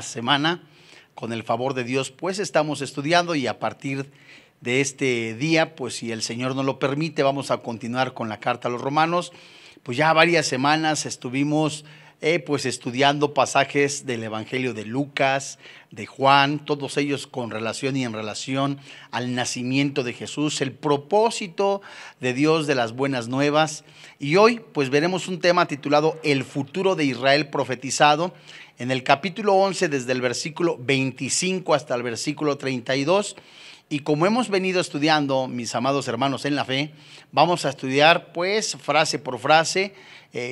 Semana, con el favor de Dios, pues estamos estudiando y a partir de este día, pues si el Señor nos lo permite, vamos a continuar con la carta a los Romanos. Pues ya varias semanas estuvimos pues estudiando pasajes del Evangelio de Lucas, de Juan, todos ellos con relación y en relación al nacimiento de Jesús, el propósito de Dios de las buenas nuevas. Y hoy pues veremos un tema titulado El futuro de Israel profetizado, en el capítulo 11, desde el versículo 25 hasta el versículo 32. Y como hemos venido estudiando, mis amados hermanos en la fe, vamos a estudiar pues frase por frase,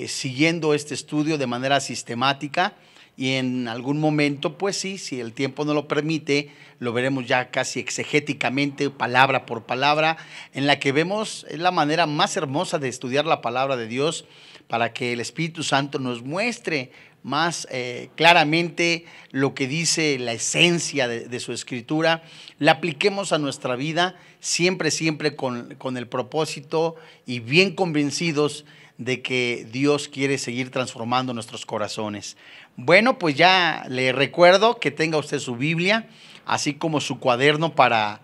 siguiendo este estudio de manera sistemática. Y en algún momento, pues sí, si el tiempo no lo permite, lo veremos ya casi exegéticamente, palabra por palabra, en la que vemos la manera más hermosa de estudiar la palabra de Dios para que el Espíritu Santo nos muestre más claramente lo que dice la esencia de su escritura, la apliquemos a nuestra vida siempre, con el propósito y bien convencidos de que Dios quiere seguir transformando nuestros corazones. Bueno, pues ya le recuerdo que tenga usted su Biblia, así como su cuaderno para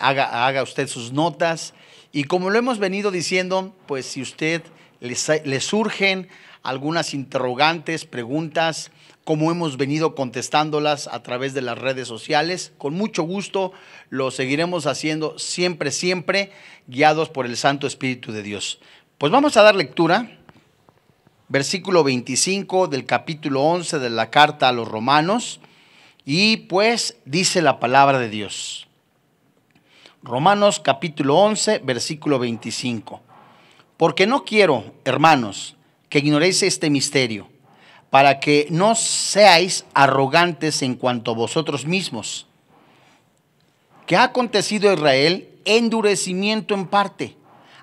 haga usted sus notas. Y como lo hemos venido diciendo, pues si usted le surgen algunas interrogantes, preguntas, como hemos venido contestándolas a través de las redes sociales, con mucho gusto lo seguiremos haciendo siempre, guiados por el Santo Espíritu de Dios. Pues vamos a dar lectura, versículo 25 del capítulo 11 de la carta a los Romanos, y pues dice la palabra de Dios. Romanos capítulo 11, versículo 25. Porque no quiero, hermanos, que ignoréis este misterio, para que no seáis arrogantes en cuanto a vosotros mismos. Que ha acontecido a Israel endurecimiento en parte,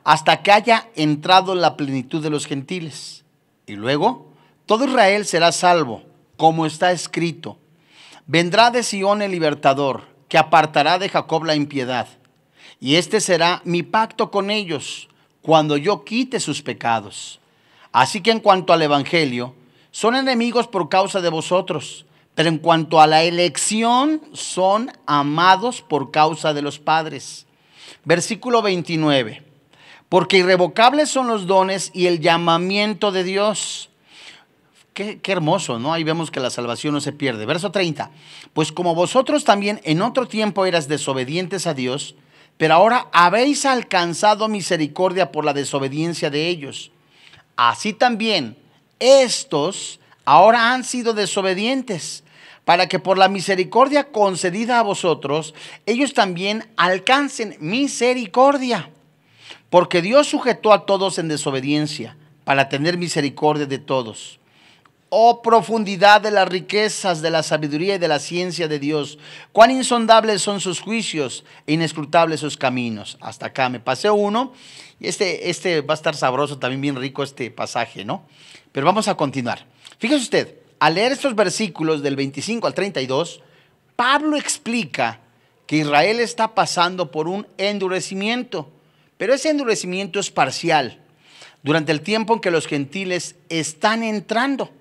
hasta que haya entrado la plenitud de los gentiles. Y luego, todo Israel será salvo, como está escrito. Vendrá de Sion el libertador, que apartará de Jacob la impiedad. Y este será mi pacto con ellos, cuando yo quite sus pecados. Así que en cuanto al evangelio, son enemigos por causa de vosotros, pero en cuanto a la elección, son amados por causa de los padres. Versículo 29. Porque irrevocables son los dones y el llamamiento de Dios. Qué hermoso, ¿no? Ahí vemos que la salvación no se pierde. Verso 30. Pues como vosotros también en otro tiempo eras desobedientes a Dios, pero ahora habéis alcanzado misericordia por la desobediencia de ellos. Así también, estos ahora han sido desobedientes, para que por la misericordia concedida a vosotros, ellos también alcancen misericordia. Porque Dios sujetó a todos en desobediencia, para tener misericordia de todos. Oh profundidad de las riquezas, de la sabiduría y de la ciencia de Dios. Cuán insondables son sus juicios e inescrutables sus caminos. Hasta acá me pasé uno. Y este va a estar sabroso, también bien rico este pasaje, ¿no? Pero vamos a continuar. Fíjese usted, al leer estos versículos del 25 al 32, Pablo explica que Israel está pasando por un endurecimiento. Pero ese endurecimiento es parcial, durante el tiempo en que los gentiles están entrando.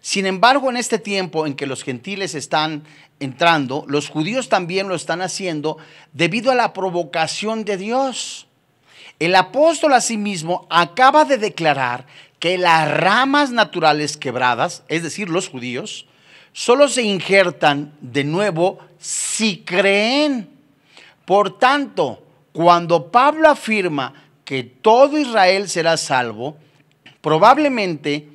Sin embargo, en este tiempo en que los gentiles están entrando, los judíos también lo están haciendo debido a la provocación de Dios. El apóstol asimismo acaba de declarar que las ramas naturales quebradas, es decir, los judíos, solo se injertan de nuevo si creen. Por tanto, cuando Pablo afirma que todo Israel será salvo, probablemente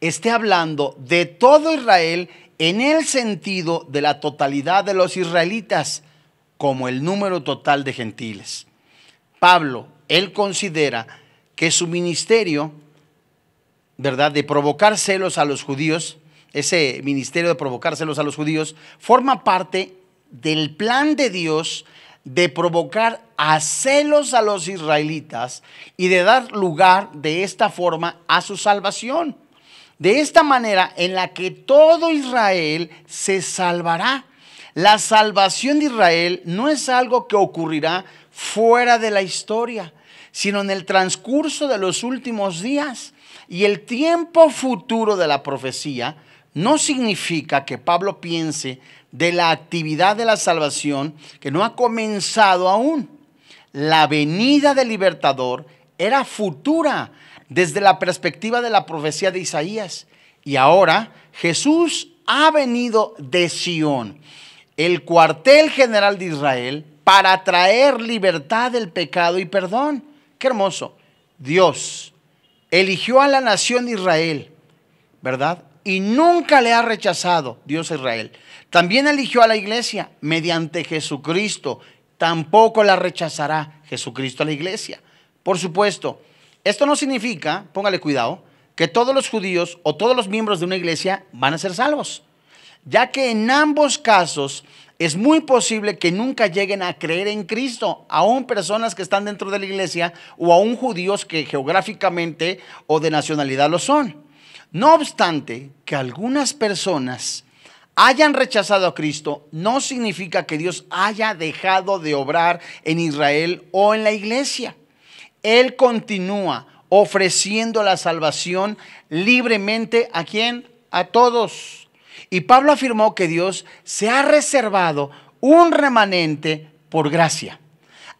esté hablando de todo Israel en el sentido de la totalidad de los israelitas, como el número total de gentiles. Pablo, él considera que su ministerio, ¿verdad?, de provocar celos a los judíos, ese ministerio de provocar celos a los judíos, forma parte del plan de Dios de provocar a celos a los israelitas y de dar lugar de esta forma a su salvación. De esta manera en la que todo Israel se salvará. La salvación de Israel no es algo que ocurrirá fuera de la historia, sino en el transcurso de los últimos días. Y el tiempo futuro de la profecía no significa que Pablo piense de la actividad de la salvación que no ha comenzado aún. La venida del libertador era futura desde la perspectiva de la profecía de Isaías. Y ahora Jesús ha venido de Sion, el cuartel general de Israel, para traer libertad del pecado y perdón. ¡Qué hermoso! Dios eligió a la nación de Israel, ¿verdad? Y nunca le ha rechazado Dios a Israel. También eligió a la iglesia mediante Jesucristo. Tampoco la rechazará Jesucristo a la iglesia. Por supuesto, esto no significa, póngale cuidado, que todos los judíos o todos los miembros de una iglesia van a ser salvos, ya que en ambos casos es muy posible que nunca lleguen a creer en Cristo, aún personas que están dentro de la iglesia o aún judíos que geográficamente o de nacionalidad lo son. No obstante, que algunas personas hayan rechazado a Cristo no significa que Dios haya dejado de obrar en Israel o en la iglesia. Él continúa ofreciendo la salvación libremente ¿a quién? A todos. Y Pablo afirmó que Dios se ha reservado un remanente por gracia,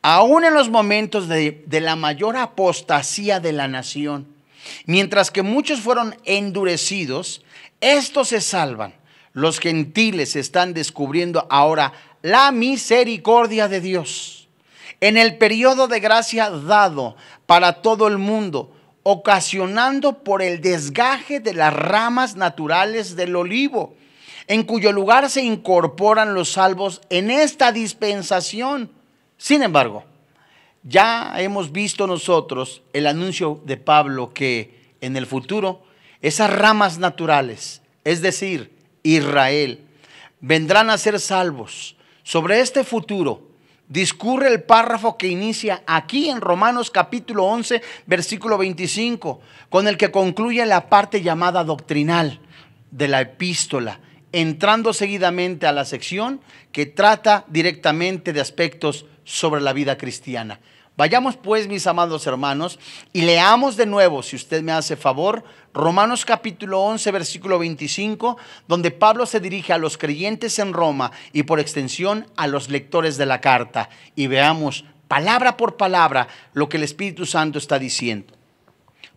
aún en los momentos de la mayor apostasía de la nación. Mientras que muchos fueron endurecidos, estos se salvan. Los gentiles están descubriendo ahora la misericordia de Dios. En el periodo de gracia dado para todo el mundo, ocasionando por el desgaje de las ramas naturales del olivo, en cuyo lugar se incorporan los salvos en esta dispensación. Sin embargo, ya hemos visto nosotros el anuncio de Pablo que en el futuro esas ramas naturales, es decir, Israel, vendrán a ser salvos. Sobre este futuro discurre el párrafo que inicia aquí en Romanos capítulo 11, versículo 25, con el que concluye la parte llamada doctrinal de la epístola, entrando seguidamente a la sección que trata directamente de aspectos sobre la vida cristiana. Vayamos pues, mis amados hermanos, y leamos de nuevo, si usted me hace favor, Romanos capítulo 11, versículo 25, donde Pablo se dirige a los creyentes en Roma y por extensión a los lectores de la carta. Y veamos palabra por palabra lo que el Espíritu Santo está diciendo.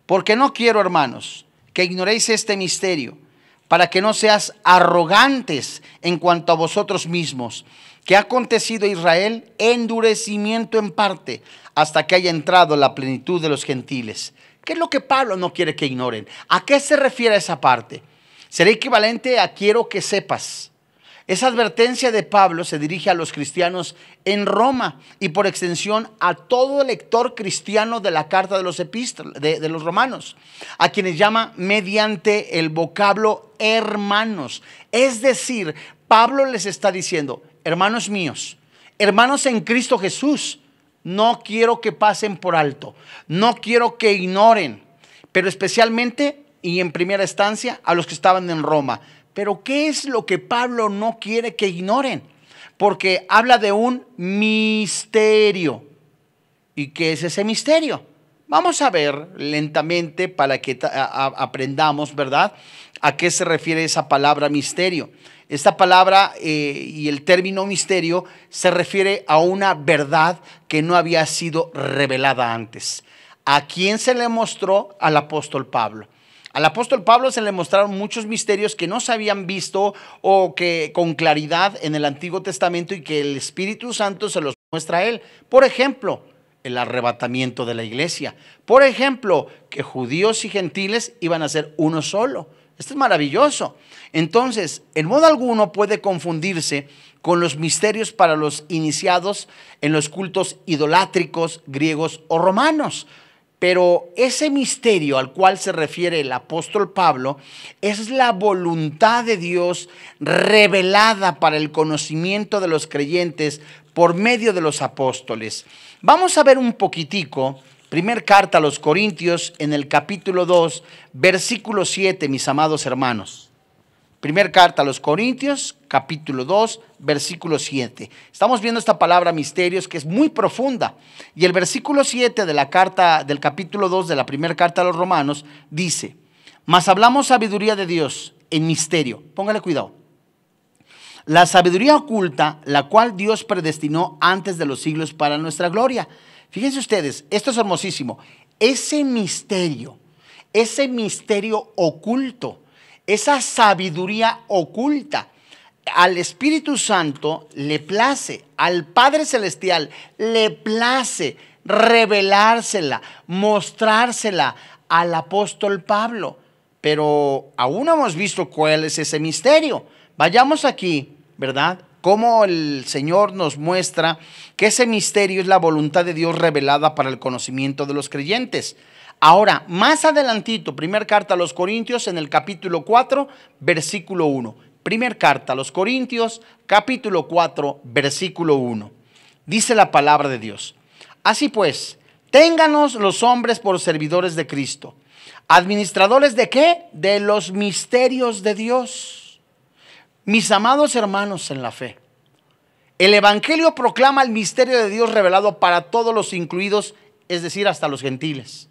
Porque no quiero, hermanos, que ignoréis este misterio, para que no seas arrogantes en cuanto a vosotros mismos, que ha acontecido a Israel endurecimiento en parte, hasta que haya entrado la plenitud de los gentiles. ¿Qué es lo que Pablo no quiere que ignoren? ¿A qué se refiere esa parte? Será equivalente a quiero que sepas. Esa advertencia de Pablo se dirige a los cristianos en Roma y por extensión a todo lector cristiano de la carta de los los romanos, a quienes llama mediante el vocablo hermanos. Es decir, Pablo les está diciendo: hermanos míos, hermanos en Cristo Jesús, no quiero que pasen por alto, no quiero que ignoren, pero especialmente y en primera instancia a los que estaban en Roma. Pero ¿qué es lo que Pablo no quiere que ignoren? Porque habla de un misterio. ¿Y qué es ese misterio? Vamos a ver lentamente para que aprendamos, ¿verdad?, a qué se refiere esa palabra misterio. Esta palabra y el término misterio se refiere a una verdad que no había sido revelada antes. ¿A quién se le mostró? Al apóstol Pablo. Al apóstol Pablo se le mostraron muchos misterios que no se habían visto o que con claridad en el Antiguo Testamento y que el Espíritu Santo se los muestra a él. Por ejemplo, el arrebatamiento de la iglesia. Por ejemplo, que judíos y gentiles iban a ser uno solo. Esto es maravilloso. Entonces, en modo alguno puede confundirse con los misterios para los iniciados en los cultos idolátricos griegos o romanos. Pero ese misterio al cual se refiere el apóstol Pablo es la voluntad de Dios revelada para el conocimiento de los creyentes por medio de los apóstoles. Vamos a ver un poquitico. Primer carta a los Corintios en el capítulo 2, versículo 7, mis amados hermanos. Primer carta a los Corintios, capítulo 2, versículo 7. Estamos viendo esta palabra misterios que es muy profunda. Y el versículo 7 de la carta, del capítulo 2 de la primera carta a los Romanos dice: mas hablamos sabiduría de Dios en misterio. Póngale cuidado. La sabiduría oculta, la cual Dios predestinó antes de los siglos para nuestra gloria. Fíjense ustedes, esto es hermosísimo. Ese misterio oculto, esa sabiduría oculta, al Espíritu Santo le place, al Padre Celestial le place revelársela, mostrársela al apóstol Pablo. Pero aún no hemos visto cuál es ese misterio. Vayamos aquí, ¿verdad? Cómo el Señor nos muestra que ese misterio es la voluntad de Dios revelada para el conocimiento de los creyentes. Ahora, más adelantito, primera carta a los Corintios en el capítulo 4, versículo 1. Primera carta a los Corintios, capítulo 4, versículo 1. Dice la palabra de Dios. Así pues, ténganos los hombres por servidores de Cristo. ¿Administradores de qué? De los misterios de Dios. Mis amados hermanos en la fe, el Evangelio proclama el misterio de Dios revelado para todos los incluidos, es decir, hasta los gentiles.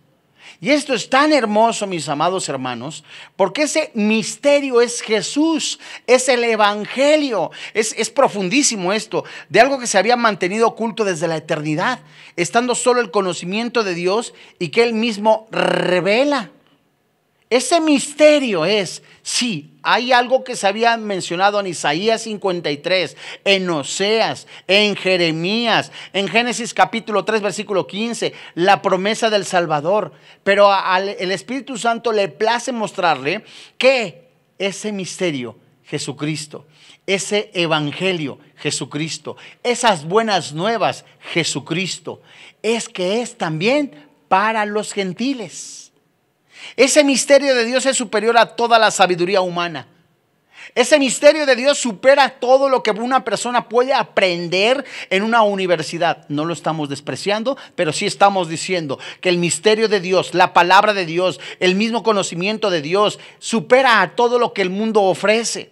Y esto es tan hermoso, mis amados hermanos, porque ese misterio es Jesús, es el Evangelio, es profundísimo esto, de algo que se había mantenido oculto desde la eternidad, estando solo el conocimiento de Dios y que Él mismo revela. Ese misterio es, sí, hay algo que se había mencionado en Isaías 53, en Oseas, en Jeremías, en Génesis capítulo 3, versículo 15, la promesa del Salvador. Pero el Espíritu Santo le place mostrarle que ese misterio, Jesucristo, ese evangelio, Jesucristo, esas buenas nuevas, Jesucristo, es que es también para los gentiles. Ese misterio de Dios es superior a toda la sabiduría humana. Ese misterio de Dios supera todo lo que una persona puede aprender en una universidad. No lo estamos despreciando, pero sí estamos diciendo que el misterio de Dios, la palabra de Dios, el mismo conocimiento de Dios, supera a todo lo que el mundo ofrece.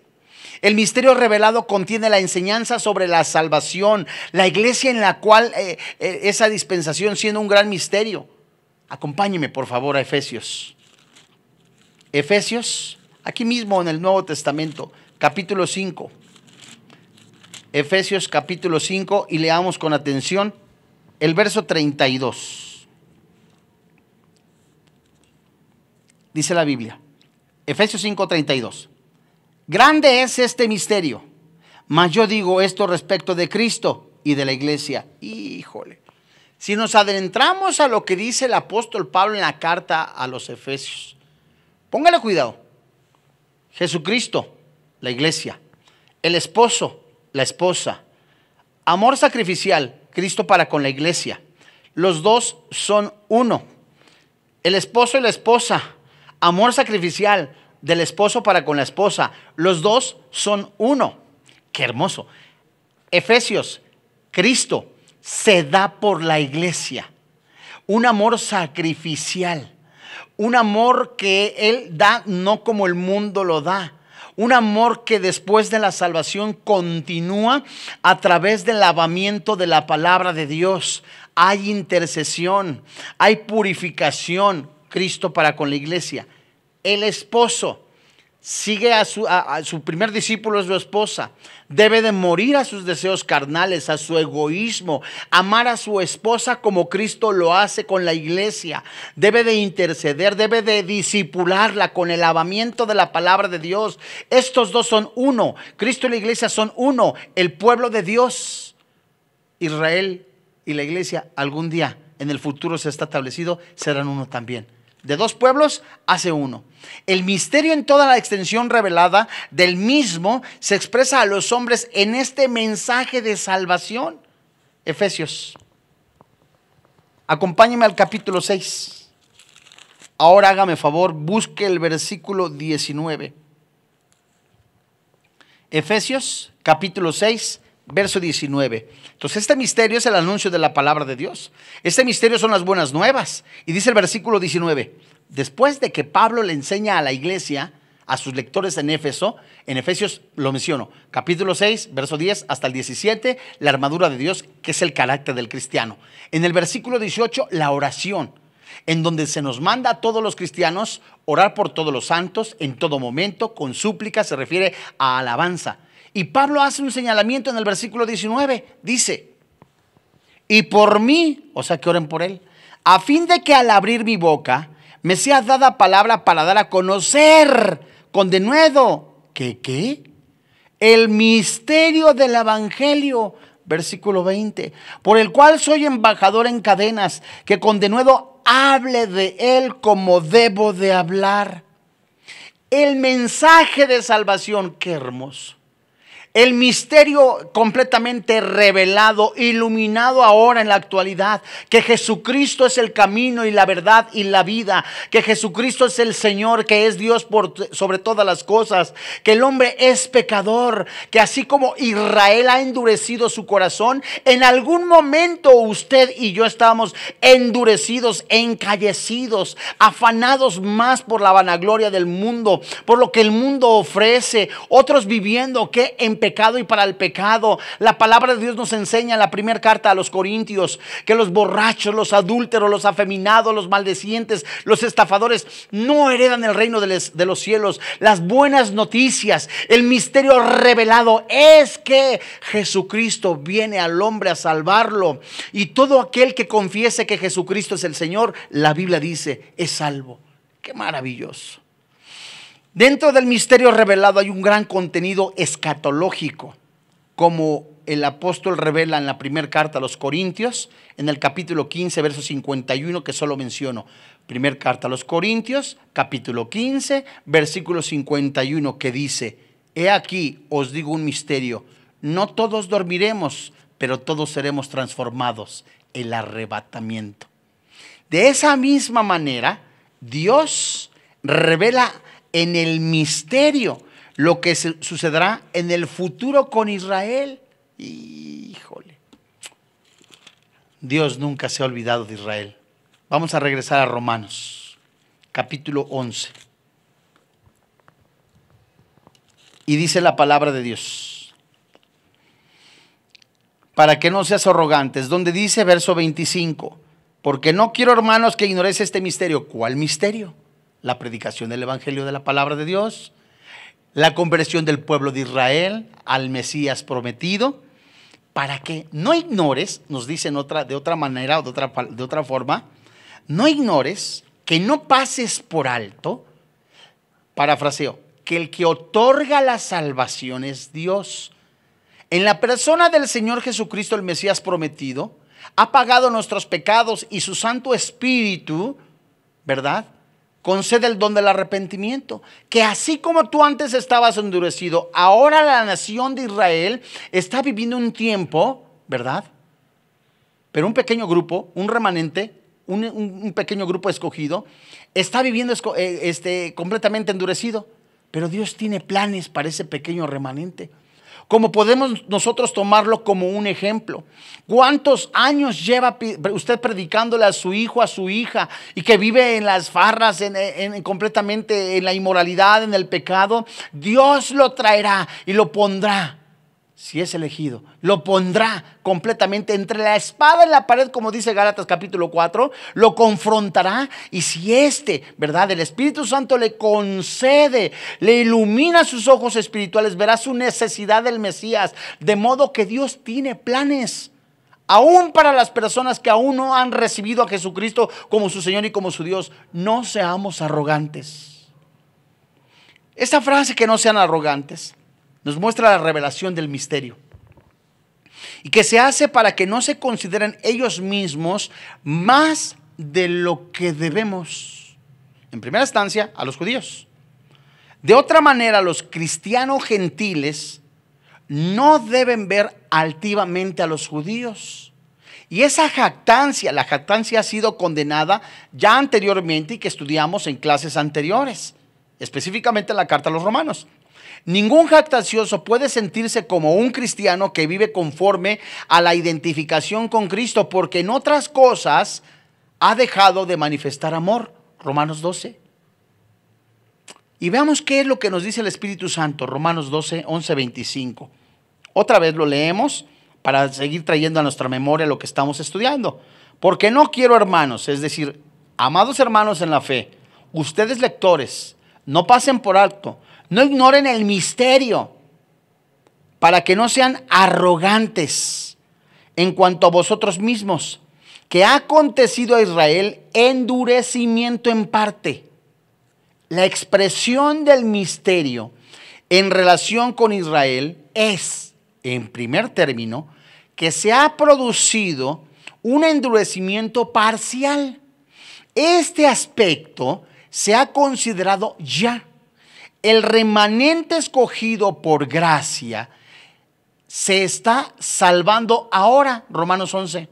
El misterio revelado contiene la enseñanza sobre la salvación, la iglesia en la cual esa dispensación siendo un gran misterio. Acompáñeme por favor a Efesios. Efesios, aquí mismo en el Nuevo Testamento, capítulo 5. Efesios capítulo 5 y leamos con atención el verso 32. Dice la Biblia, Efesios 5, 32. Grande es este misterio, mas yo digo esto respecto de Cristo y de la iglesia. Híjole. Si nos adentramos a lo que dice el apóstol Pablo en la carta a los Efesios, póngale cuidado. Jesucristo, la iglesia, el esposo, la esposa, amor sacrificial, Cristo para con la iglesia. Los dos son uno. El esposo y la esposa, amor sacrificial del esposo para con la esposa. Los dos son uno. ¡Qué hermoso! Efesios, Cristo se da por la iglesia, un amor sacrificial, un amor que Él da no como el mundo lo da, un amor que después de la salvación continúa a través del lavamiento de la palabra de Dios. Hay intercesión, hay purificación, Cristo para con la iglesia. El esposo sigue a su primer discípulo, es su esposa. Debe de morir a sus deseos carnales, a su egoísmo, amar a su esposa como Cristo lo hace con la iglesia. Debe de interceder, debe de discipularla con el lavamiento de la palabra de Dios. Estos dos son uno, Cristo y la iglesia son uno, el pueblo de Dios. Israel y la iglesia algún día en el futuro se está establecido, serán uno también. De dos pueblos hace uno. El misterio en toda la extensión revelada del mismo se expresa a los hombres en este mensaje de salvación. Efesios. Acompáñeme al capítulo 6. Ahora hágame favor, busque el versículo 19. Efesios, capítulo 6. Verso 19. Entonces este misterio es el anuncio de la palabra de Dios. Este misterio son las buenas nuevas. Y dice el versículo 19. Después de que Pablo le enseña a la iglesia, a sus lectores en Éfeso, en Efesios lo menciono, capítulo 6, verso 10 hasta el 17, la armadura de Dios, que es el carácter del cristiano. En el versículo 18, la oración. en donde se nos manda a todos los cristianos orar por todos los santos en todo momento, con súplica, se refiere a alabanza. Y Pablo hace un señalamiento en el versículo 19, dice, y por mí, o sea que oren por él, a fin de que al abrir mi boca me sea dada palabra para dar a conocer con denuedo, ¿qué? El misterio del evangelio, versículo 20, por el cual soy embajador en cadenas, que con denuedo hable de él como debo de hablar. El mensaje de salvación, qué hermoso. El misterio completamente revelado, iluminado ahora en la actualidad, que Jesucristo es el camino y la verdad y la vida, que Jesucristo es el Señor, que es Dios sobre todas las cosas, que el hombre es pecador, que así como Israel ha endurecido su corazón, en algún momento usted y yo estábamos endurecidos, encallecidos, afanados más por la vanagloria del mundo, por lo que el mundo ofrece, otros viviendo que en pecado y para el pecado. La palabra de Dios nos enseña en la primera carta a los Corintios que los borrachos, los adúlteros, los afeminados, los maldecientes, los estafadores no heredan el reino de los cielos. Las buenas noticias, el misterio revelado es que Jesucristo viene al hombre a salvarlo, y todo aquel que confiese que Jesucristo es el Señor, la Biblia dice, es salvo. ¡Qué maravilloso! Dentro del misterio revelado hay un gran contenido escatológico, como el apóstol revela en la primera carta a los Corintios, en el capítulo 15, verso 51, que solo menciono. Primera carta a los Corintios, capítulo 15, versículo 51, que dice, he aquí, os digo un misterio, no todos dormiremos, pero todos seremos transformados, el arrebatamiento. De esa misma manera, Dios revela en el misterio lo que sucederá en el futuro con Israel. Híjole, Dios nunca se ha olvidado de Israel. Vamos a regresar a Romanos, capítulo 11. Y dice la palabra de Dios, para que no seas arrogantes, donde dice verso 25, porque no quiero, hermanos, que ignoréis este misterio. ¿Cuál misterio? La predicación del evangelio de la palabra de Dios, la conversión del pueblo de Israel al Mesías prometido, para que no ignores, nos dicen de otra forma, no ignores, que no pases por alto, parafraseo, que el que otorga la salvación es Dios. En la persona del Señor Jesucristo, el Mesías prometido, ha pagado nuestros pecados y su Santo Espíritu, ¿verdad?, concede el don del arrepentimiento, que así como tú antes estabas endurecido, ahora la nación de Israel está viviendo un tiempo, ¿verdad? Pero un pequeño grupo, un remanente, un pequeño grupo escogido, está viviendo completamente endurecido, pero Dios tiene planes para ese pequeño remanente. Como podemos nosotros tomarlo como un ejemplo. ¿Cuántos años lleva usted predicándole a su hijo, a su hija, y que vive en las farras, completamente en la inmoralidad, en el pecado? Dios lo traerá y lo pondrá, si es elegido, lo pondrá completamente entre la espada y la pared, como dice Gálatas capítulo 4, lo confrontará, y si ¿verdad?, el Espíritu Santo le concede, le ilumina sus ojos espirituales, verá su necesidad del Mesías, de modo que Dios tiene planes, aún para las personas que aún no han recibido a Jesucristo como su Señor y como su Dios. No seamos arrogantes. Esta frase, que no sean arrogantes, nos muestra la revelación del misterio, y que se hace para que no se consideren ellos mismos más de lo que debemos, en primera instancia a los judíos. De otra manera, los cristianos gentiles no deben ver altivamente a los judíos, y esa jactancia, la jactancia ha sido condenada ya anteriormente, y que estudiamos en clases anteriores, específicamente en la carta a los Romanos. Ningún jactancioso puede sentirse como un cristiano que vive conforme a la identificación con Cristo, porque en otras cosas ha dejado de manifestar amor. Romanos 12. Y veamos qué es lo que nos dice el Espíritu Santo. Romanos 12, 11, 25. Otra vez lo leemos para seguir trayendo a nuestra memoria lo que estamos estudiando. Porque no quiero, hermanos, es decir, Amados hermanos en la fe, ustedes lectores, no pasen por alto, no ignoren el misterio, para que no sean arrogantes en cuanto a vosotros mismos, que ha acontecido a Israel endurecimiento en parte. La expresión del misterio en relación con Israel es, en primer término, que se ha producido un endurecimiento parcial. Este aspecto se ha considerado ya. El remanente escogido por gracia se está salvando ahora, Romanos 11.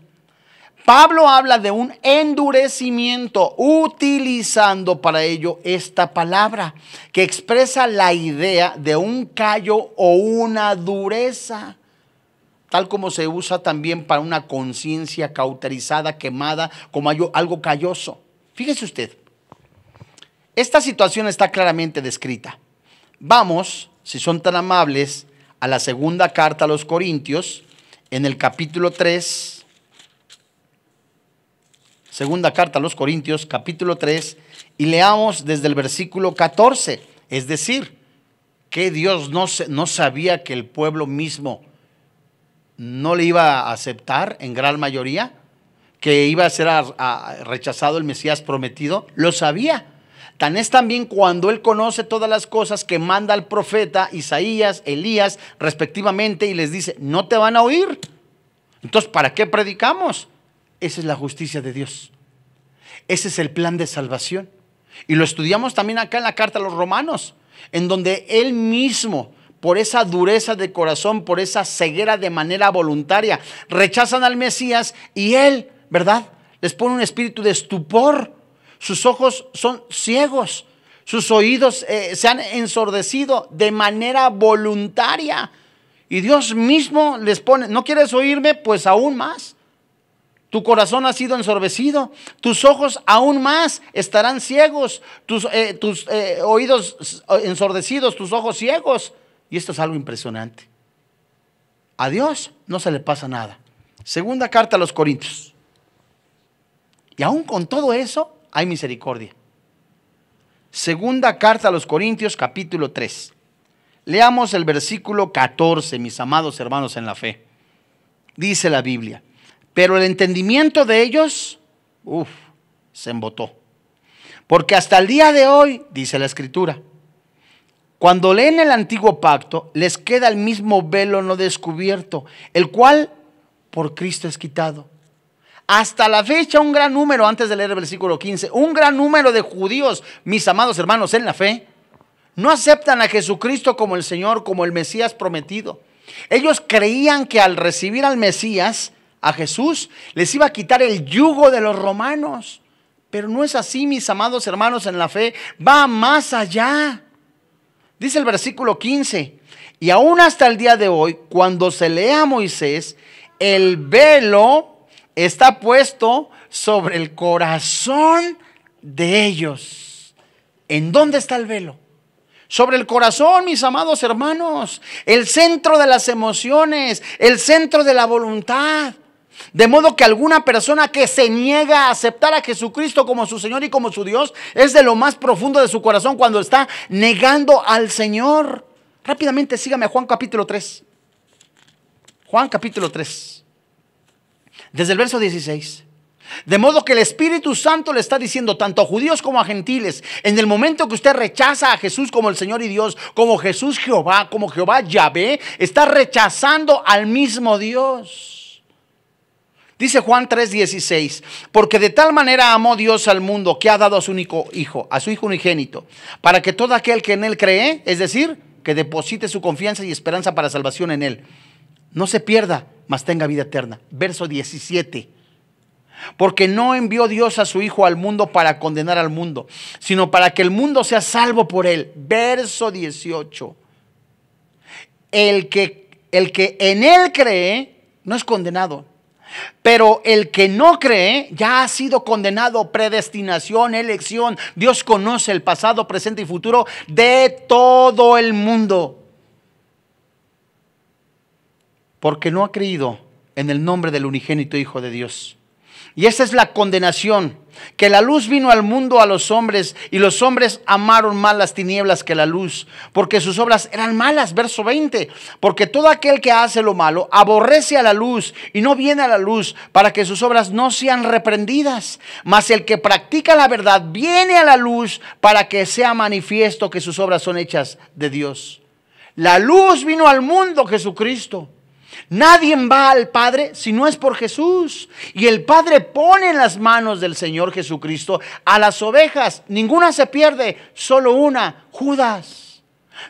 Pablo habla de un endurecimiento utilizando para ello esta palabra que expresa la idea de un callo o una dureza, tal como se usa también para una conciencia cauterizada, quemada, como algo calloso. Fíjese usted, esta situación está claramente descrita. Vamos, si son tan amables, a la segunda carta a los Corintios, en el capítulo 3. Segunda carta a los Corintios, capítulo 3, y leamos desde el versículo 14. Es decir, que Dios no sabía que el pueblo mismo no le iba a aceptar en gran mayoría, que iba a ser rechazado el Mesías prometido. Lo sabía. Tan es también cuando Él conoce todas las cosas que manda al profeta Isaías, Elías, respectivamente, y les dice, no te van a oír. Entonces, ¿para qué predicamos? Esa es la justicia de Dios. Ese es el plan de salvación. Y lo estudiamos también acá en la carta a los Romanos, en donde Él mismo, por esa dureza de corazón, por esa ceguera de manera voluntaria, rechazan al Mesías y Él, ¿verdad?, les pone un espíritu de estupor. Sus ojos son ciegos, sus oídos se han ensordecido de manera voluntaria. Y Dios mismo les pone, ¿no quieres oírme? Pues aún más. Tu corazón ha sido ensorbecido, tus ojos aún más estarán ciegos, tus oídos ensordecidos, tus ojos ciegos. Y esto es algo impresionante. A Dios no se le pasa nada. Segunda carta a los Corintios. Y aún con todo eso hay misericordia. Segunda carta a los Corintios, capítulo 3. Leamos el versículo 14, mis amados hermanos en la fe. Dice la Biblia. Pero el entendimiento de ellos, se embotó. Porque hasta el día de hoy, dice la Escritura, cuando leen el antiguo pacto, les queda el mismo velo no descubierto, el cual por Cristo es quitado. Hasta la fecha, un gran número, antes de leer el versículo 15, un gran número de judíos, mis amados hermanos en la fe, no aceptan a Jesucristo como el Señor, como el Mesías prometido. Ellos creían que al recibir al Mesías, a Jesús, les iba a quitar el yugo de los romanos. Pero no es así, mis amados hermanos en la fe. Va más allá. Dice el versículo 15. Y aún hasta el día de hoy, cuando se lee a Moisés, el velo está puesto sobre el corazón de ellos. ¿En dónde está el velo? Sobre el corazón, mis amados hermanos. El centro de las emociones, el centro de la voluntad. De modo que alguna persona que se niega a aceptar a Jesucristo como su Señor y como su Dios, es de lo más profundo de su corazón cuando está negando al Señor. Rápidamente sígame a Juan capítulo 3. Juan capítulo 3. Desde el verso 16. De modo que el Espíritu Santo le está diciendo tanto a judíos como a gentiles, en el momento que usted rechaza a Jesús como el Señor y Dios, como Jesús Jehová, como Jehová Yahvé, está rechazando al mismo Dios. Dice Juan 3:16, porque de tal manera amó Dios al mundo que ha dado a su único hijo, a su hijo unigénito, para que todo aquel que en él cree, es decir, que deposite su confianza y esperanza para salvación en él, no se pierda, mas tenga vida eterna. Verso 17, porque no envió Dios a su hijo al mundo para condenar al mundo, sino para que el mundo sea salvo por él. Verso 18, el que en él cree no es condenado. Pero el que no cree ya ha sido condenado. Predestinación, elección. Dios conoce el pasado, presente y futuro de todo el mundo. Porque no ha creído en el nombre del unigénito Hijo de Dios. Y esta es la condenación, que la luz vino al mundo a los hombres, y los hombres amaron más las tinieblas que la luz, porque sus obras eran malas. Verso 20, porque todo aquel que hace lo malo aborrece a la luz y no viene a la luz, para que sus obras no sean reprendidas. Mas el que practica la verdad viene a la luz, para que sea manifiesto que sus obras son hechas de Dios. La luz vino al mundo, Jesucristo. Nadie va al Padre si no es por Jesús. Y el Padre pone en las manos del Señor Jesucristo a las ovejas. Ninguna se pierde, solo una, Judas.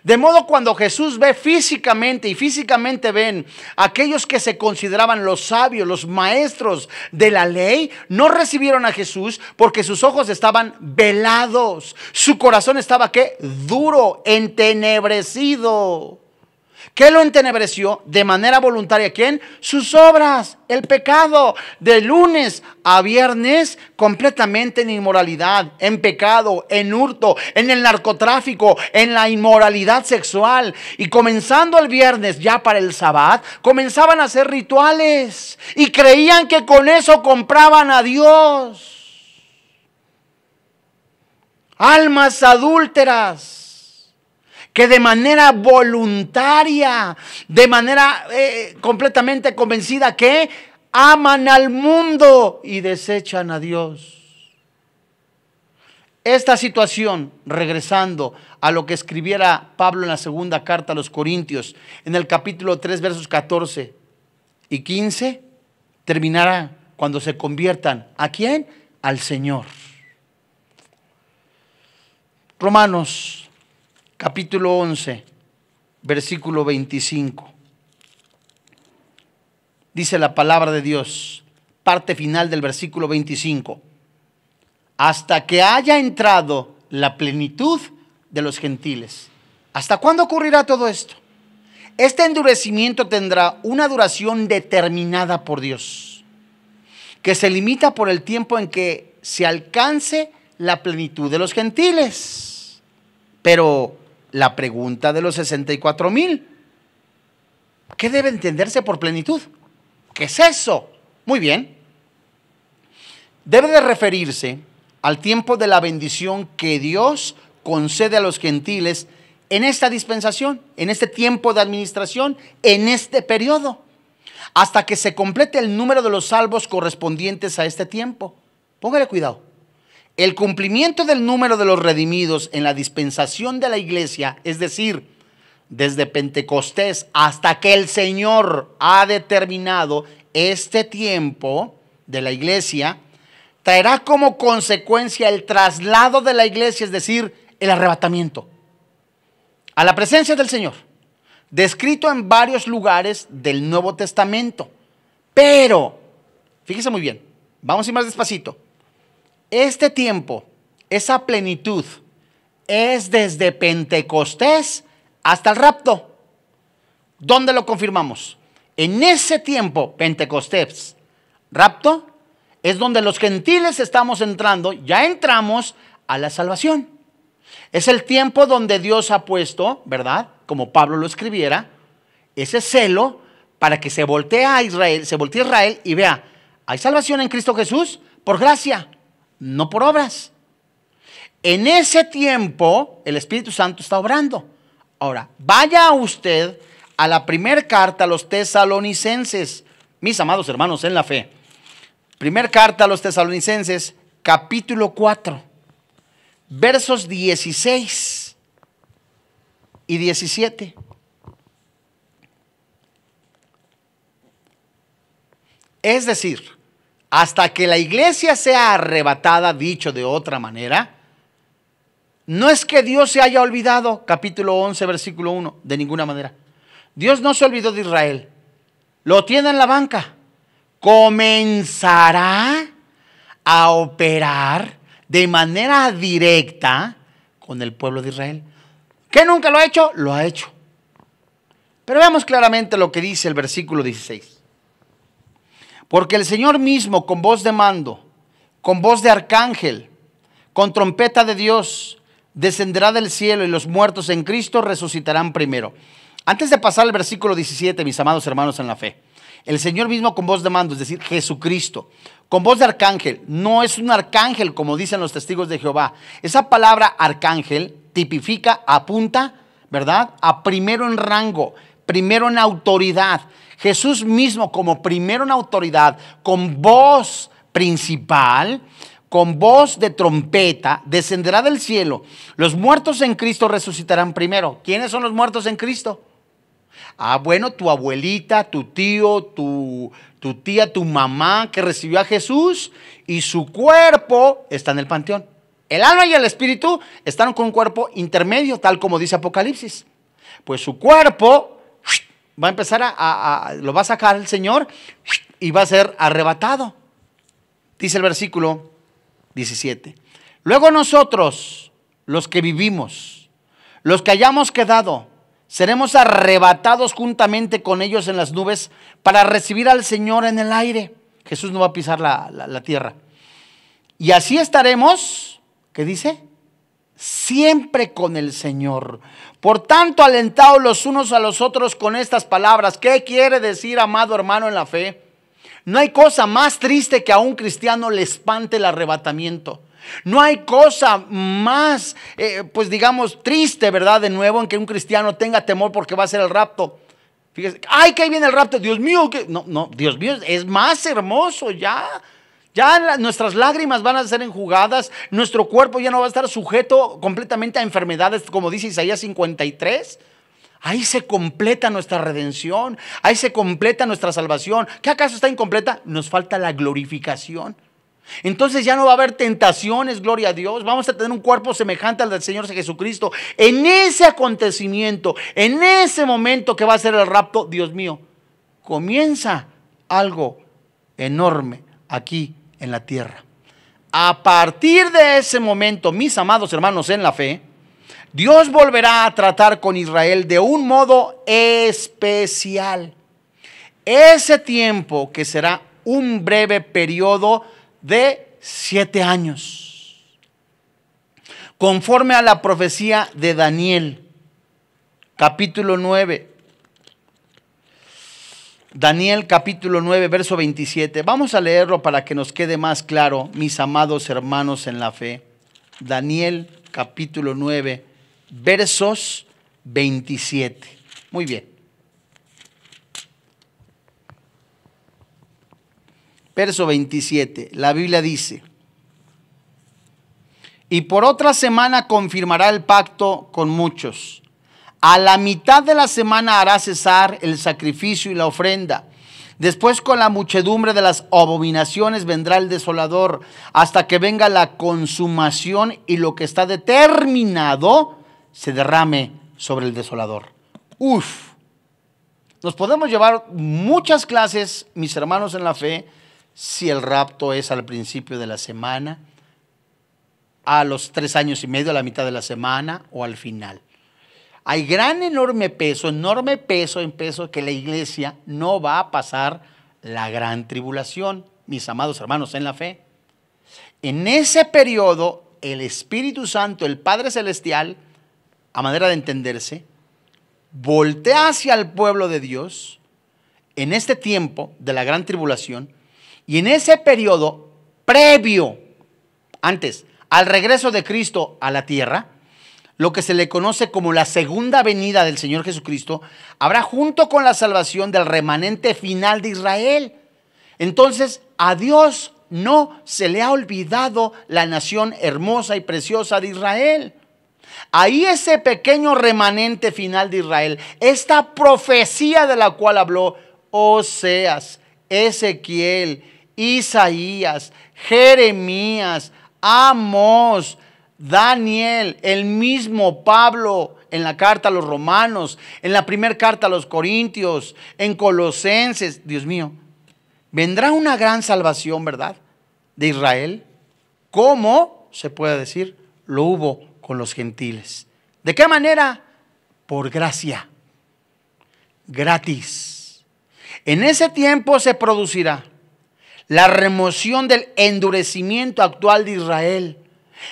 De modo, cuando Jesús ve físicamente, y físicamente ven aquellos que se consideraban los sabios, los maestros de la ley, no recibieron a Jesús porque sus ojos estaban velados. Su corazón estaba, ¿qué? Duro, entenebrecido. ¿Qué lo entenebreció? De manera voluntaria, ¿quién? Sus obras, el pecado. De lunes a viernes, completamente en inmoralidad, en pecado, en hurto, en el narcotráfico, en la inmoralidad sexual. Y comenzando el viernes, ya para el sabbat, comenzaban a hacer rituales y creían que con eso compraban a Dios. Almas adúlteras que de manera voluntaria, de manera completamente convencida, que aman al mundo y desechan a Dios. Esta situación, regresando a lo que escribiera Pablo en la segunda carta a los Corintios, en el capítulo 3, versos 14 y 15, terminará cuando se conviertan, ¿a quién? Al Señor. Romanos capítulo 11, versículo 25. Dice la palabra de Dios, parte final del versículo 25. Hasta que haya entrado la plenitud de los gentiles. ¿Hasta cuándo ocurrirá todo esto? Este endurecimiento tendrá una duración determinada por Dios, que se limita por el tiempo en que se alcance la plenitud de los gentiles. Pero la pregunta de los 64,000, ¿qué debe entenderse por plenitud? ¿Qué es eso? Muy bien. Debe de referirse al tiempo de la bendición que Dios concede a los gentiles en esta dispensación, en este tiempo de administración, en este periodo, hasta que se complete el número de los salvos correspondientes a este tiempo. Póngale cuidado. El cumplimiento del número de los redimidos en la dispensación de la iglesia, es decir, desde Pentecostés hasta que el Señor ha determinado este tiempo de la iglesia, traerá como consecuencia el traslado de la iglesia, es decir, el arrebatamiento a la presencia del Señor, descrito en varios lugares del Nuevo Testamento. Pero, fíjese muy bien, vamos a ir más despacito. Este tiempo, esa plenitud, es desde Pentecostés hasta el rapto. ¿Dónde lo confirmamos? En ese tiempo, Pentecostés, rapto, es donde los gentiles estamos entrando, ya entramos a la salvación. Es el tiempo donde Dios ha puesto, ¿verdad? Como Pablo lo escribiera, ese celo para que se voltee a Israel y vea, hay salvación en Cristo Jesús por gracia, no por obras. En ese tiempo el Espíritu Santo está obrando. Ahora, vaya usted a la primera carta a los Tesalonicenses, mis amados hermanos en la fe. Primera carta a los Tesalonicenses, capítulo 4, versos 16 y 17. Es decir, hasta que la iglesia sea arrebatada, dicho de otra manera, no es que Dios se haya olvidado, capítulo 11, versículo 1, de ninguna manera. Dios no se olvidó de Israel, lo tiene en la banca. Comenzará a operar de manera directa con el pueblo de Israel. ¿Qué nunca lo ha hecho? Lo ha hecho. Pero veamos claramente lo que dice el versículo 16. Porque el Señor mismo, con voz de mando, con voz de arcángel, con trompeta de Dios, descenderá del cielo, y los muertos en Cristo resucitarán primero. Antes de pasar al versículo 17, mis amados hermanos en la fe, el Señor mismo con voz de mando, es decir, Jesucristo, con voz de arcángel. No es un arcángel como dicen los testigos de Jehová. Esa palabra arcángel tipifica, apunta, ¿verdad?, a primero en rango, primero en autoridad. Jesús mismo como primero en autoridad, con voz principal, con voz de trompeta, descenderá del cielo. Los muertos en Cristo resucitarán primero. ¿Quiénes son los muertos en Cristo? Ah, bueno, tu abuelita, tu tío, tu tía, tu mamá que recibió a Jesús y su cuerpo está en el panteón. El alma y el espíritu están con un cuerpo intermedio, tal como dice Apocalipsis. Pues su cuerpo va a empezar lo va a sacar el Señor y va a ser arrebatado. Dice el versículo 17. Luego nosotros, los que vivimos, los que hayamos quedado, seremos arrebatados juntamente con ellos en las nubes para recibir al Señor en el aire. Jesús no va a pisar la tierra. Y así estaremos, ¿qué dice?, siempre con el Señor. Por tanto, alentaos los unos a los otros con estas palabras. ¿Qué quiere decir, amado hermano en la fe? No hay cosa más triste que a un cristiano le espante el arrebatamiento. No hay cosa más, pues digamos, triste, ¿verdad? De nuevo, en que un cristiano tenga temor porque va a ser el rapto. Fíjese, ¡ay, que ahí viene el rapto! ¡Dios mío! Que... No, no, Dios mío, es más hermoso ya. Ya nuestras lágrimas van a ser enjugadas, nuestro cuerpo ya no va a estar sujeto completamente a enfermedades, como dice Isaías 53. Ahí se completa nuestra redención, ahí se completa nuestra salvación. ¿Qué acaso está incompleta? Nos falta la glorificación. Entonces ya no va a haber tentaciones, gloria a Dios. Vamos a tener un cuerpo semejante al del Señor Jesucristo. En ese acontecimiento, en ese momento que va a ser el rapto, Dios mío, comienza algo enorme aquí en la tierra. A partir de ese momento, mis amados hermanos en la fe, Dios volverá a tratar con Israel de un modo especial. Ese tiempo que será un breve periodo de 7 años, conforme a la profecía de Daniel, capítulo 9, Daniel capítulo 9, verso 27, vamos a leerlo para que nos quede más claro, mis amados hermanos en la fe, Daniel capítulo 9, versos 27, muy bien, Verso 27, la Biblia dice: y por otra semana confirmará el pacto con muchos. A la mitad de la semana hará cesar el sacrificio y la ofrenda. Después con la muchedumbre de las abominaciones vendrá el desolador, hasta que venga la consumación y lo que está determinado se derrame sobre el desolador. Uf, nos podemos llevar muchas clases, mis hermanos en la fe, si el rapto es al principio de la semana, a los 3 años y medio, a la mitad de la semana o al final. Hay gran enorme peso que la iglesia no va a pasar la gran tribulación, mis amados hermanos en la fe. En ese periodo, el Espíritu Santo, el Padre Celestial, a manera de entenderse, voltea hacia el pueblo de Dios en este tiempo de la gran tribulación. Y en ese periodo previo, antes, al regreso de Cristo a la tierra, lo que se le conoce como la segunda venida del Señor Jesucristo, habrá junto con la salvación del remanente final de Israel. Entonces, a Dios no se le ha olvidado la nación hermosa y preciosa de Israel. Ahí ese pequeño remanente final de Israel, esta profecía de la cual habló Oseas, Ezequiel, Isaías, Jeremías, Amos, Daniel, el mismo Pablo en la carta a los Romanos, en la primera carta a los Corintios, en Colosenses. Dios mío, vendrá una gran salvación, ¿verdad?, de Israel, como se puede decir, lo hubo con los gentiles. ¿De qué manera? Por gracia, gratis. En ese tiempo se producirá la remoción del endurecimiento actual de Israel,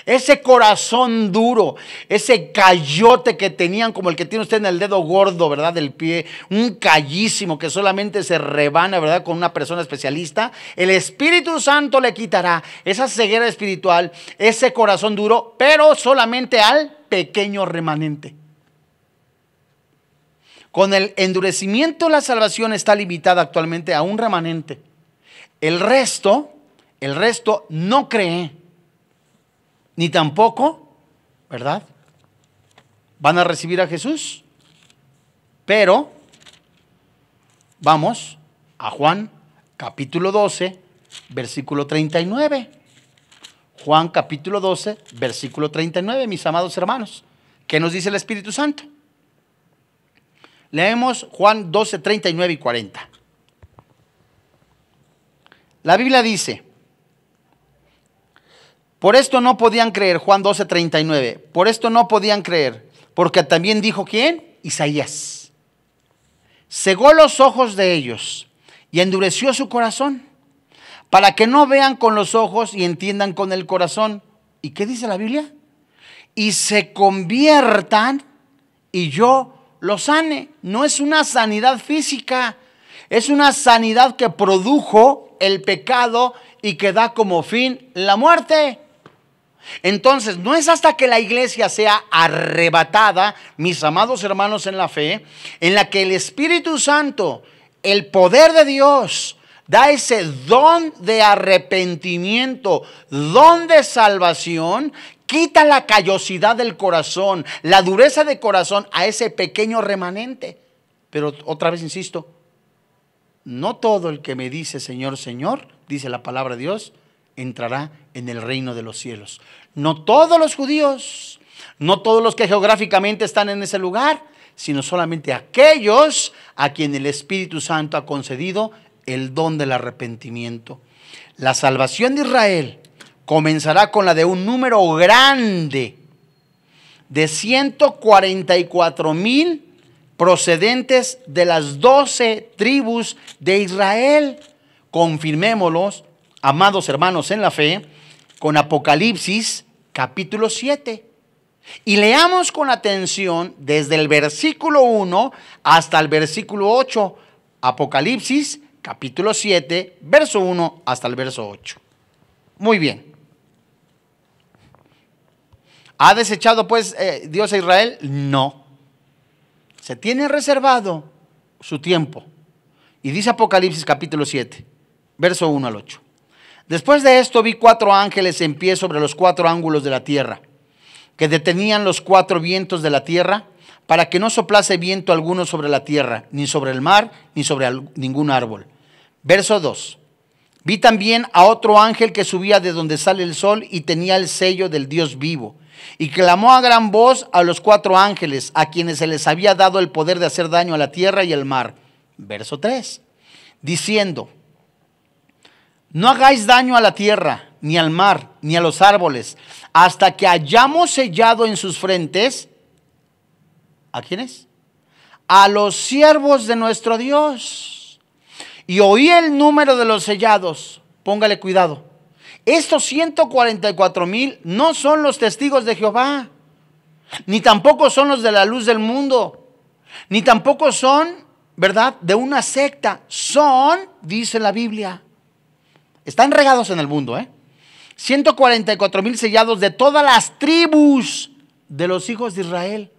Ese corazón duro, ese callote que tenían, como el que tiene usted en el dedo gordo, ¿verdad?, del pie, un callísimo que solamente se rebana, ¿verdad?, con una persona especialista. El Espíritu Santo le quitará esa ceguera espiritual, ese corazón duro, pero solamente al pequeño remanente. Con el endurecimiento, la salvación está limitada actualmente a un remanente. El resto no cree. Ni tampoco, ¿verdad?, van a recibir a Jesús. Pero vamos a Juan capítulo 12, versículo 39. Juan capítulo 12, versículo 39, mis amados hermanos. ¿Qué nos dice el Espíritu Santo? Leemos Juan 12, 39 y 40. La Biblia dice... Por esto no podían creer, Juan 12, 39, por esto no podían creer, porque también dijo, ¿quién? Isaías. Cegó los ojos de ellos y endureció su corazón, para que no vean con los ojos y entiendan con el corazón. ¿Y qué dice la Biblia? Y se conviertan y yo los sane. No es una sanidad física, es una sanidad que produjo el pecado y que da como fin la muerte. Entonces, no es hasta que la iglesia sea arrebatada, mis amados hermanos en la fe, en la que el Espíritu Santo, el poder de Dios, da ese don de arrepentimiento, don de salvación, quita la callosidad del corazón, la dureza de corazón a ese pequeño remanente. Pero otra vez insisto, no todo el que me dice Señor, Señor, dice la palabra de Dios, entrará en el reino de los cielos. No todos los judíos, no todos los que geográficamente están en ese lugar, sino solamente aquellos a quien el Espíritu Santo ha concedido el don del arrepentimiento. La salvación de Israel comenzará con la de un número grande de 144,000 procedentes de las 12 tribus de Israel. Confirmémoslos, amados hermanos en la fe, con Apocalipsis capítulo 7. Y leamos con atención desde el versículo 1 hasta el versículo 8. Apocalipsis capítulo 7, verso 1 hasta el verso 8. Muy bien. ¿Ha desechado pues Dios a Israel? No. Se tiene reservado su tiempo. Y dice Apocalipsis capítulo 7, verso 1 al 8. Después de esto vi 4 ángeles en pie sobre los 4 ángulos de la tierra, que detenían los 4 vientos de la tierra, para que no soplase viento alguno sobre la tierra, ni sobre el mar, ni sobre ningún árbol. Verso 2. Vi también a otro ángel que subía de donde sale el sol y tenía el sello del Dios vivo, y clamó a gran voz a los 4 ángeles, a quienes se les había dado el poder de hacer daño a la tierra y al mar. Verso 3. Diciendo... No hagáis daño a la tierra, ni al mar, ni a los árboles, hasta que hayamos sellado en sus frentes, ¿a quiénes? A los siervos de nuestro Dios. Y oí el número de los sellados, póngale cuidado. Estos 144,000 no son los testigos de Jehová, ni tampoco son los de la luz del mundo, ni tampoco son, ¿verdad?, de una secta. Son, dice la Biblia, están regados en el mundo, 144,000 sellados de todas las tribus de los hijos de Israel.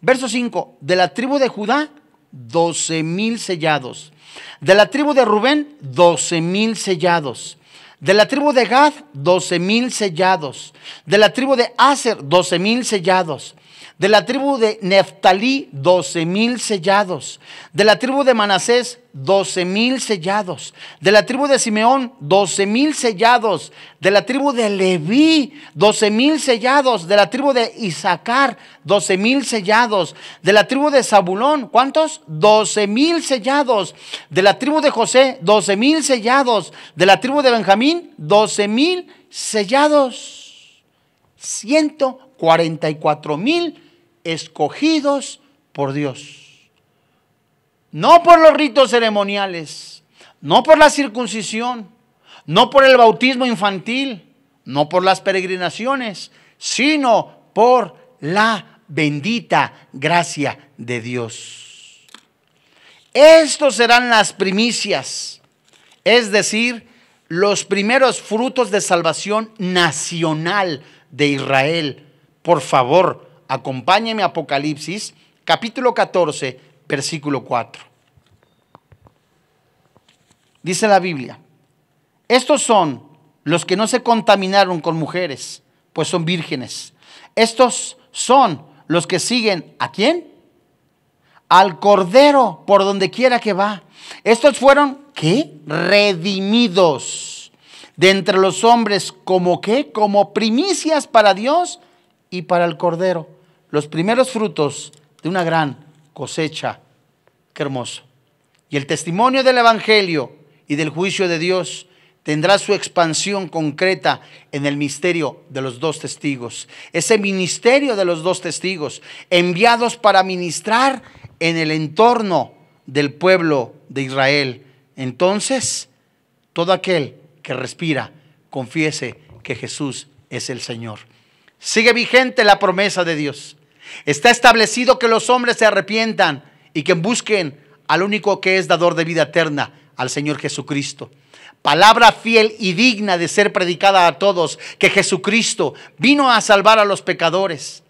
Verso 5, de la tribu de Judá, 12,000 sellados. De la tribu de Rubén, 12,000 sellados. De la tribu de Gad, 12,000 sellados. De la tribu de Aser, 12,000 sellados. De la tribu de Neftalí, 12,000 sellados. De la tribu de Manasés, 12,000 sellados. De la tribu de Simeón, 12,000 sellados. De la tribu de Leví, 12,000 sellados. De la tribu de Isaacar, 12,000 sellados. De la tribu de Zabulón, ¿cuántos? 12,000 sellados. De la tribu de José, 12,000 sellados. De la tribu de Benjamín, 12,000 sellados. 144,000 escogidos por Dios, no por los ritos ceremoniales, no por la circuncisión, no por el bautismo infantil, no por las peregrinaciones, sino por la bendita gracia de Dios. Estos serán las primicias, es decir, los primeros frutos de salvación nacional de Israel. Por favor, acompáñenme a Apocalipsis, capítulo 14, versículo 4. Dice la Biblia: estos son los que no se contaminaron con mujeres, pues son vírgenes. Estos son los que siguen, ¿a quién? Al Cordero, por donde quiera que va. Estos fueron, ¿qué? Redimidos de entre los hombres, ¿como qué? Como primicias para Dios y para el Cordero. Los primeros frutos de una gran cosecha. ¡Qué hermoso! Y el testimonio del Evangelio y del juicio de Dios tendrá su expansión concreta en el ministerio de los dos testigos. Ese ministerio de los dos testigos, enviados para ministrar en el entorno del pueblo de Israel. Entonces, todo aquel que respira, confiese que Jesús es el Señor. Sigue vigente la promesa de Dios. Está establecido que los hombres se arrepientan y que busquen al único que es dador de vida eterna, al Señor Jesucristo. Palabra fiel y digna de ser predicada a todos, que Jesucristo vino a salvar a los pecadores.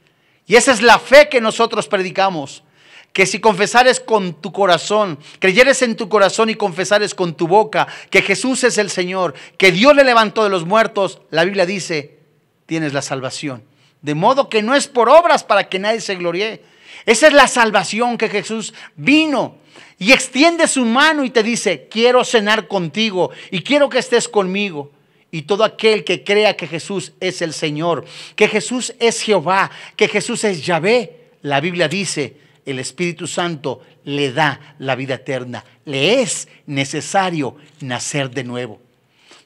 Y esa es la fe que nosotros predicamos, que si confesares con tu corazón, creyeres en tu corazón y confesares con tu boca que Jesús es el Señor, que Dios le levantó de los muertos, la Biblia dice, tienes la salvación. De modo que no es por obras para que nadie se gloríe. Esa es la salvación, que Jesús vino y extiende su mano y te dice: quiero cenar contigo y quiero que estés conmigo. Y todo aquel que crea que Jesús es el Señor, que Jesús es Jehová, que Jesús es Yahvé, la Biblia dice, el Espíritu Santo le da la vida eterna. Le es necesario nacer de nuevo.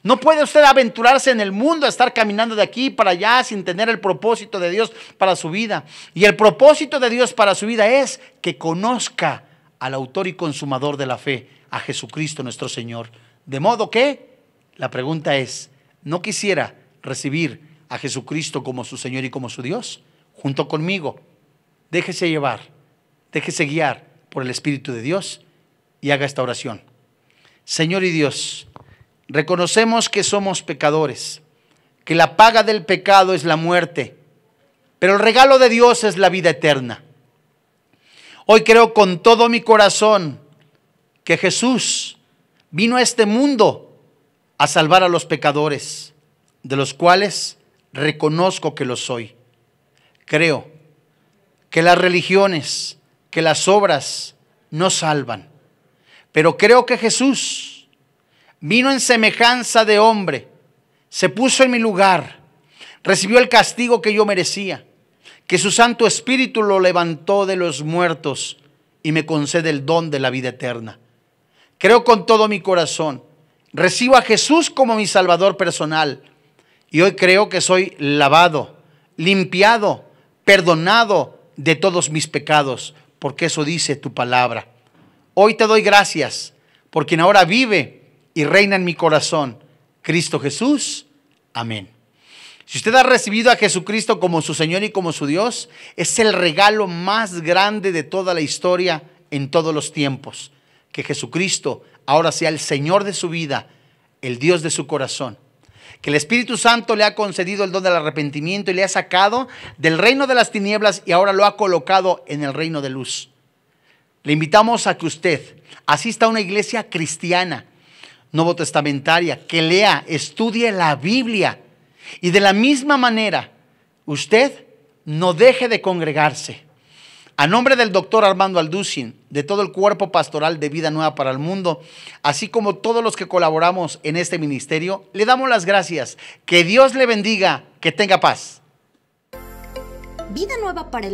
No puede usted aventurarse en el mundo, a estar caminando de aquí para allá sin tener el propósito de Dios para su vida. Y el propósito de Dios para su vida es que conozca al autor y consumador de la fe, a Jesucristo nuestro Señor. De modo que la pregunta es: ¿no quisiera recibir a Jesucristo como su Señor y como su Dios? Junto conmigo, déjese llevar, déjese guiar por el Espíritu de Dios y haga esta oración. Señor y Dios, reconocemos que somos pecadores, que la paga del pecado es la muerte, pero el regalo de Dios es la vida eterna. Hoy creo con todo mi corazón que Jesús vino a este mundo a salvar a los pecadores, de los cuales reconozco que lo soy. Creo que las religiones, que las obras no salvan, pero creo que Jesús vino en semejanza de hombre, se puso en mi lugar, recibió el castigo que yo merecía, que su Santo Espíritu lo levantó de los muertos y me concede el don de la vida eterna. Creo con todo mi corazón, recibo a Jesús como mi Salvador personal y hoy creo que soy lavado, limpiado, perdonado de todos mis pecados, porque eso dice tu palabra. Hoy te doy gracias por quien ahora vive y reina en mi corazón, Cristo Jesús. Amén. Si usted ha recibido a Jesucristo como su Señor y como su Dios, es el regalo más grande de toda la historia en todos los tiempos. Que Jesucristo ahora sea el Señor de su vida, el Dios de su corazón. Que el Espíritu Santo le ha concedido el don del arrepentimiento y le ha sacado del reino de las tinieblas y ahora lo ha colocado en el reino de luz. Le invitamos a que usted asista a una iglesia cristiana, nuevo testamentaria, que lea, estudie la Biblia y de la misma manera usted no deje de congregarse. A nombre del doctor Armando Alducin, de todo el cuerpo pastoral de Vida Nueva para el Mundo, así como todos los que colaboramos en este ministerio, le damos las gracias. Que Dios le bendiga, que tenga paz. Vida Nueva para el